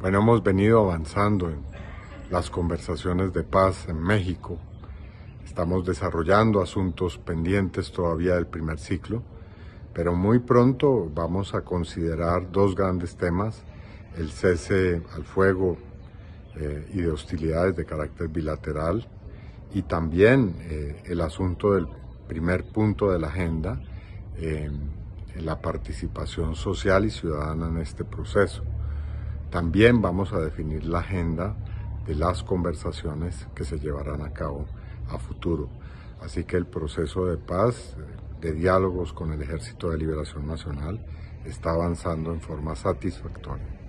Bueno, hemos venido avanzando en las conversaciones de paz en México. Estamos desarrollando asuntos pendientes todavía del primer ciclo, pero muy pronto vamos a considerar dos grandes temas: el cese al fuego y de hostilidades de carácter bilateral, y también el asunto del primer punto de la agenda, la participación social y ciudadana en este proceso. También vamos a definir la agenda de las conversaciones que se llevarán a cabo a futuro. Así que el proceso de paz, de diálogos con el Ejército de Liberación Nacional, está avanzando en forma satisfactoria.